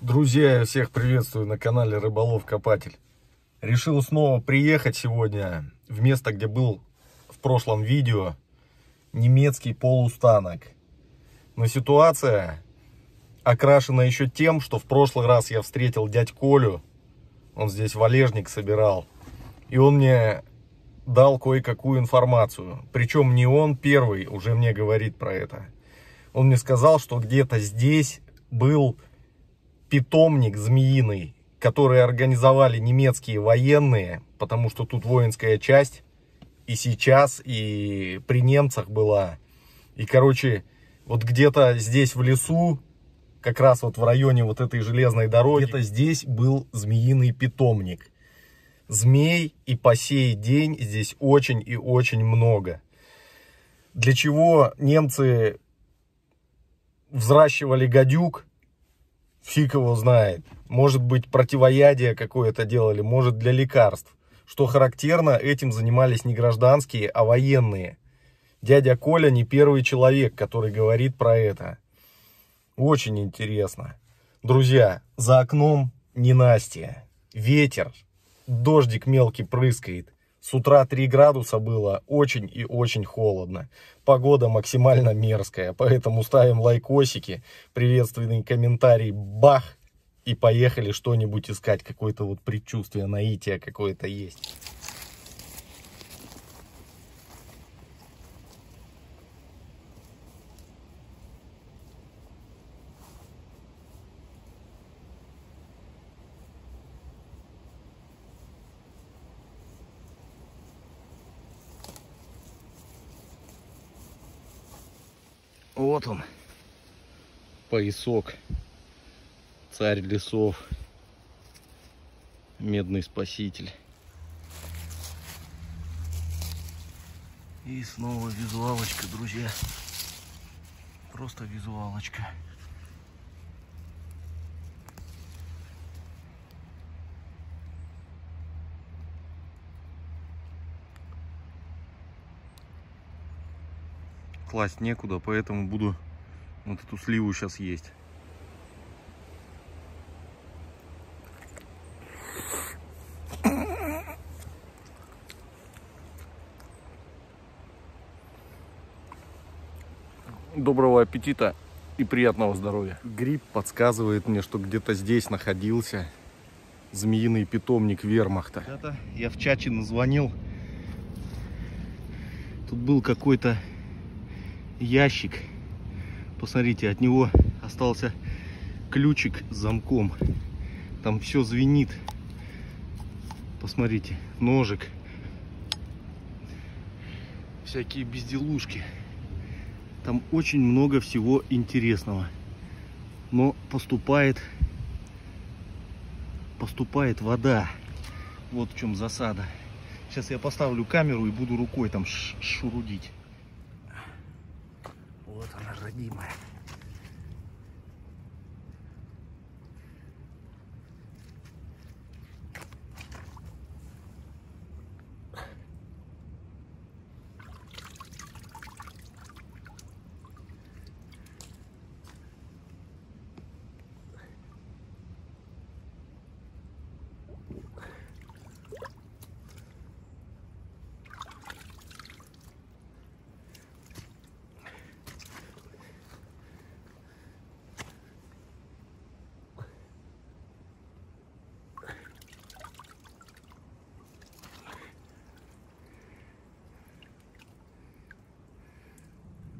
Друзья, я всех приветствую на канале Рыболов-Копатель. Решил снова приехать сегодня в место, где был в прошлом видео немецкий полустанок. Но ситуация окрашена еще тем, что в прошлый раз я встретил дядь Колю. Он здесь валежник собирал. И он мне дал кое-какую информацию. Причем не он первый уже мне говорит про это. Он мне сказал, что где-то здесь был питомник змеиный, который организовали немецкие военные, потому что тут воинская часть и сейчас, и при немцах была. И, короче, вот где-то здесь в лесу, как раз вот в районе вот этой железной дороги, где-то здесь был змеиный питомник. Змей и по сей день здесь очень и очень много. Для чего немцы взращивали гадюк, фиг его знает. Может быть, противоядие какое-то делали, может, для лекарств. Что характерно, этим занимались не гражданские, а военные. Дядя Коля не первый человек, который говорит про это. Очень интересно. Друзья, за окном ненастье, ветер, дождик мелкий прыскает. С утра 3 градуса было, очень и очень холодно. Погода максимально мерзкая, поэтому ставим лайкосики, приветственный комментарий, бах, и поехали что-нибудь искать. Какое-то вот предчувствие, наитие какое-то есть. Вот он, поясок, царь лесов, медный спаситель. И снова визуалочка, друзья, просто визуалочка. Класть некуда, поэтому буду вот эту сливу сейчас есть. Доброго аппетита и приятного здоровья. Гриб подсказывает мне, что где-то здесь находился змеиный питомник вермахта. Когда-то я в чате назвонил. Тут был какой-то ящик, посмотрите, от него остался ключик с замком, там все звенит, посмотрите, ножик, всякие безделушки, там очень много всего интересного, но поступает вода, вот в чем засада. Сейчас я поставлю камеру и буду рукой там шурудить. Вот она, родимая.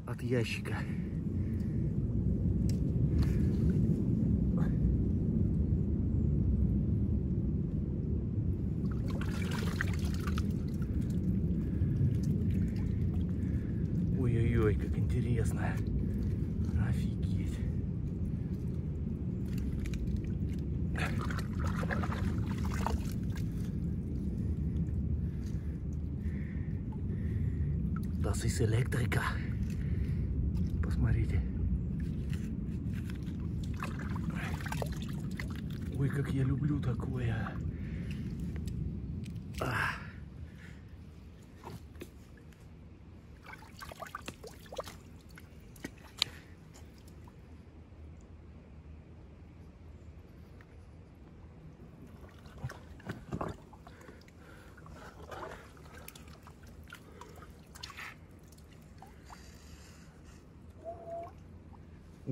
От ящика. Ой-ой-ой, как интересно. Офигеть. Das ist электрика. Смотрите. Ой, как я люблю такое.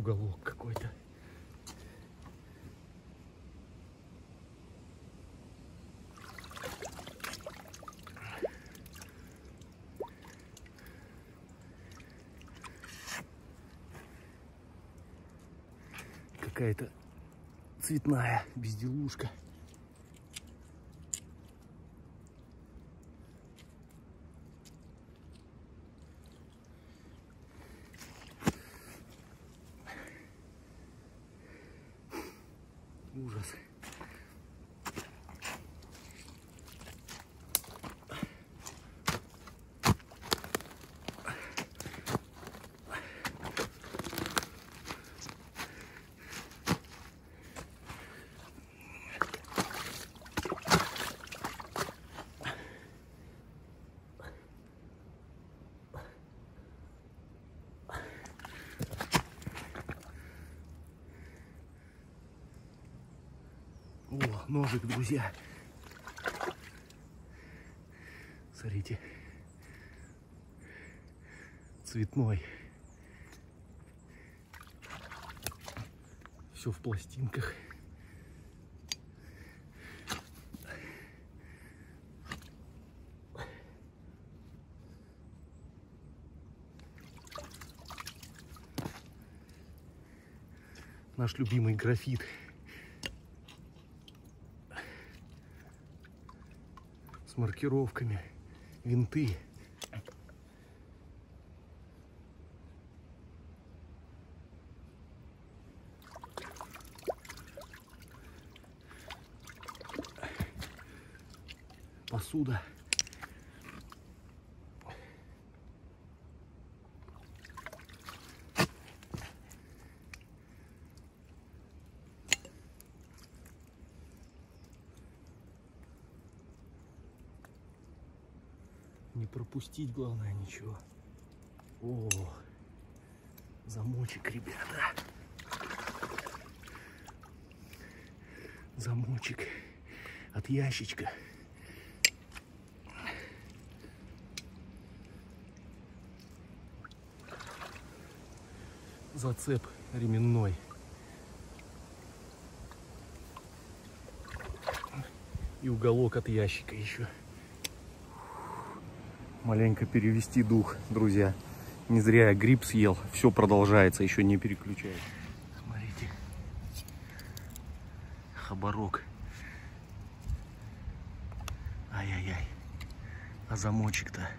уголок какой-то. Какая-то цветная безделушка. Ужас. О, ножик, друзья. Смотрите. Цветной. Все в пластинках. Наш любимый графит. С маркировками, винты. Посуда. Не пропустить, главное, ничего. О, замочек, ребята. Замочек от ящичка. Зацеп ременной. И уголок от ящика еще. Маленько перевести дух, друзья. Не зря я гриб съел. Все продолжается, еще не переключается. Смотрите. Хабарок. Ай-яй-яй. А замочек-то?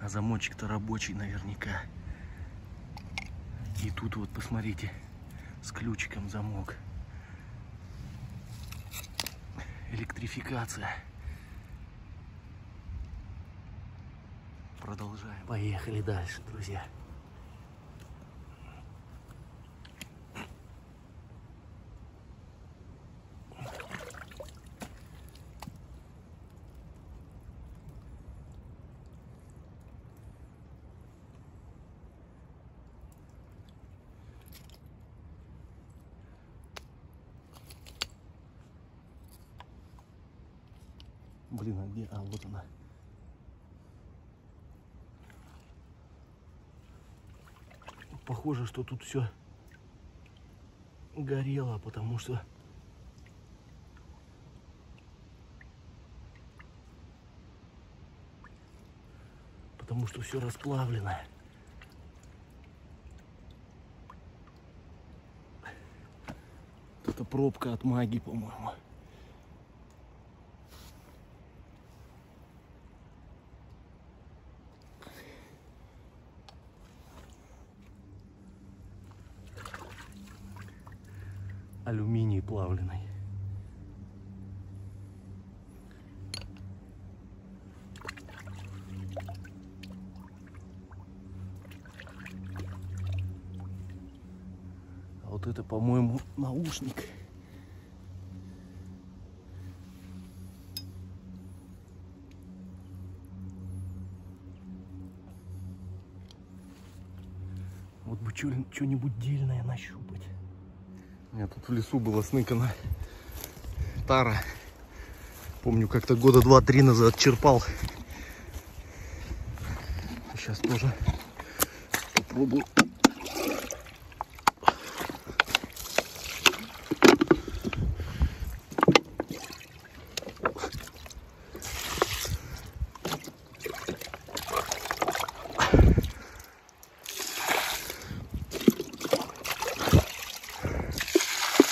А замочек-то рабочий наверняка. И тут вот, посмотрите, с ключиком замок. Электрификация. Продолжаем. Поехали дальше, друзья. Блин, а где? А, вот она. Похоже, что тут все горело, потому что все расплавлено. Это пробка от магии, по-моему. Алюминий плавленый. А вот это, по-моему, наушник. Вот бы что-нибудь дельное нащупать. У меня тут в лесу была сныкана тара. Помню, как-то года 2-3 назад черпал. Сейчас тоже попробую.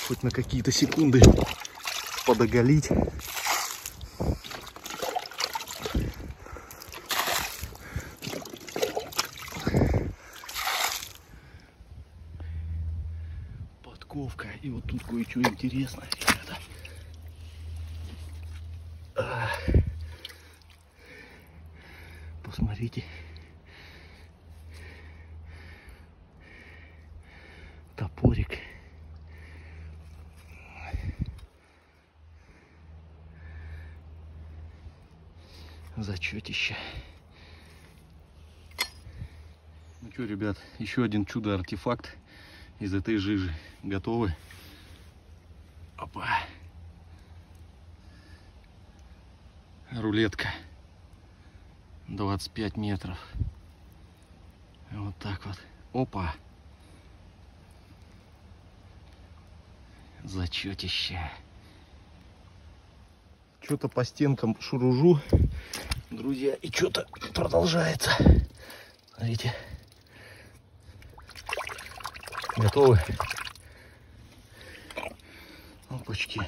хоть на какие-то секунды подоголить. Подковка. И вот тут кое-что интересное, ребята. Посмотрите. Топорик. Зачетище. Ну что, ребят, еще один чудо-артефакт из этой жижи. Готовы? Опа. Рулетка. 25 метров. Вот так вот. Опа. Зачетище. Что-то по стенкам шуружу, друзья, и что-то продолжается. Смотрите. Готовы? Опачки.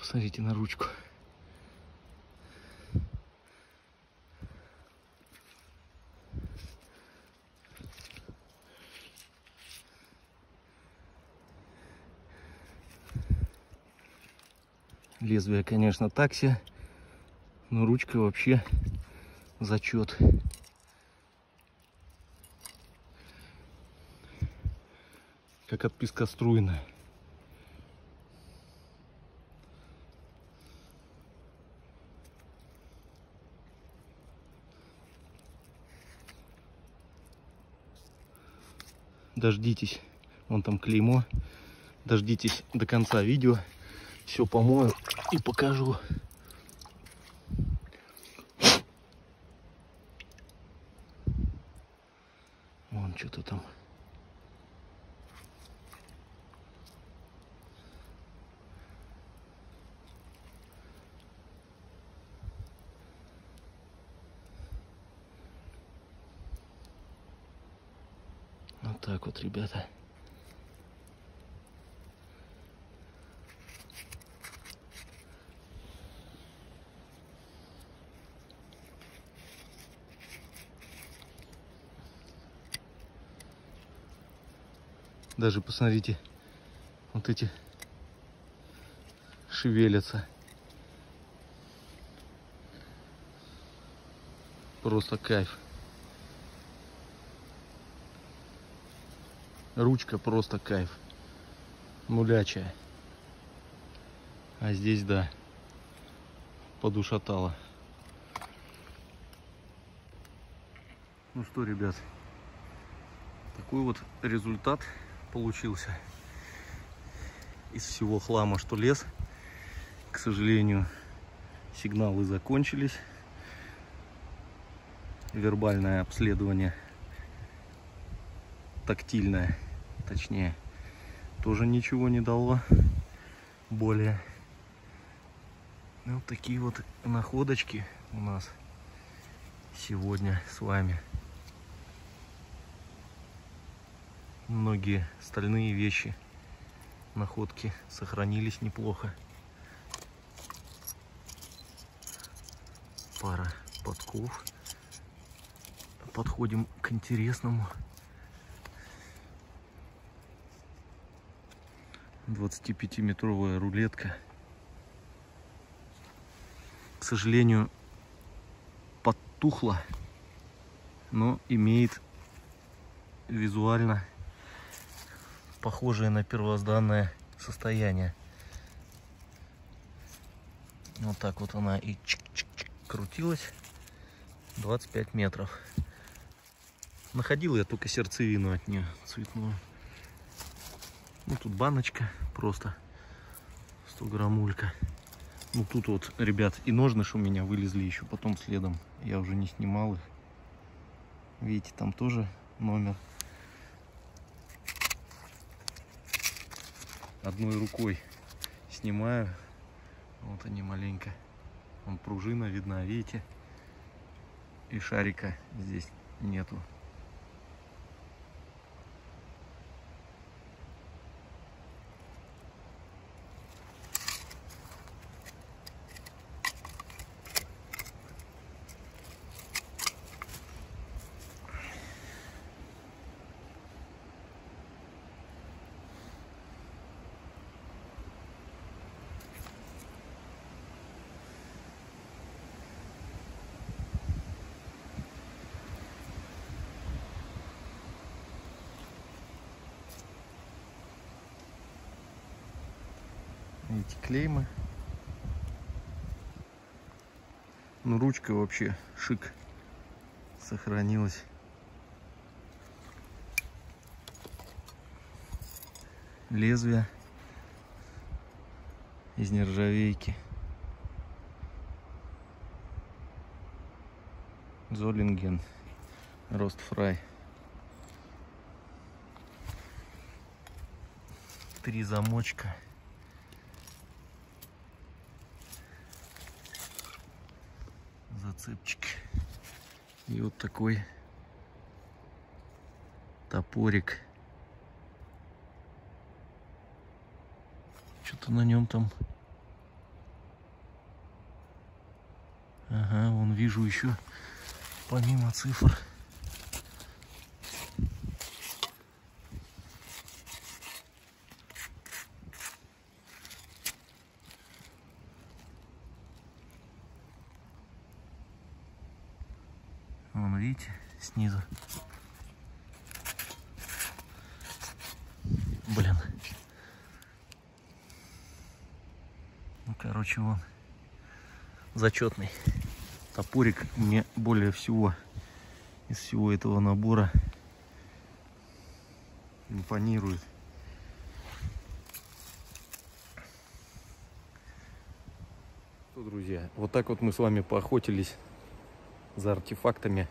Посмотрите на ручку. Лезвие, конечно, такси, но ручка вообще зачет. Как от пескоструйна. Дождитесь, вон там клеймо, дождитесь до конца видео. Все помою и покажу. Вон что-то там. Вот так вот, ребята. Даже посмотрите, вот эти шевелятся. Просто кайф. Ручка просто кайф. Нулячая. А здесь, да, подушатала. Ну что, ребят, такой вот результат получился из всего хлама, что лез. К сожалению, сигналы закончились. Вербальное обследование, тактильное, точнее, тоже ничего не дало. Более вот такие вот находочки у нас сегодня с вами. Многие стальные вещи, находки сохранились неплохо. Пара подков. Подходим к интересному. 25-метровая рулетка. К сожалению, подтухла, но имеет визуально похожее на первозданное состояние. Вот так вот она и крутилась. 25 метров. Находил я только сердцевину от нее цветную. Ну тут баночка просто 100 граммулька. Ну тут вот, ребят, и ножныш у меня вылезли еще потом следом. Я уже не снимал их. Видите, там тоже номер. Одной рукой снимаю. Вот они маленько. Вон пружина видна, видите? и шарика здесь нету. Эти клеймы. Ну, ручка вообще шик сохранилась. Лезвие из нержавейки. Золлинген, Ростфрай. 3 замочка. Цепчик. И вот такой топорик. Что-то на нем там. Ага, вон вижу еще помимо цифр. Вон, видите, снизу. Блин. Ну, короче, вон. Зачетный топорик мне более всего из всего этого набора импонирует. Что, друзья, вот так вот мы с вами поохотились за артефактами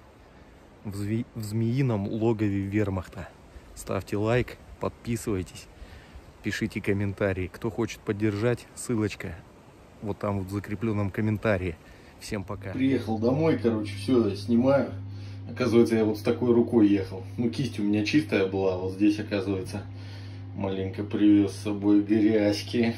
в змеином логове вермахта. Ставьте лайк, подписывайтесь, пишите комментарии. Кто хочет поддержать, ссылочка вот там вот в закрепленном комментарии. Всем пока. Приехал домой, короче, все снимаю. Оказывается, я вот с такой рукой ехал. Ну, кисть у меня чистая была, вот здесь, оказывается, маленько привез с собой грязьки.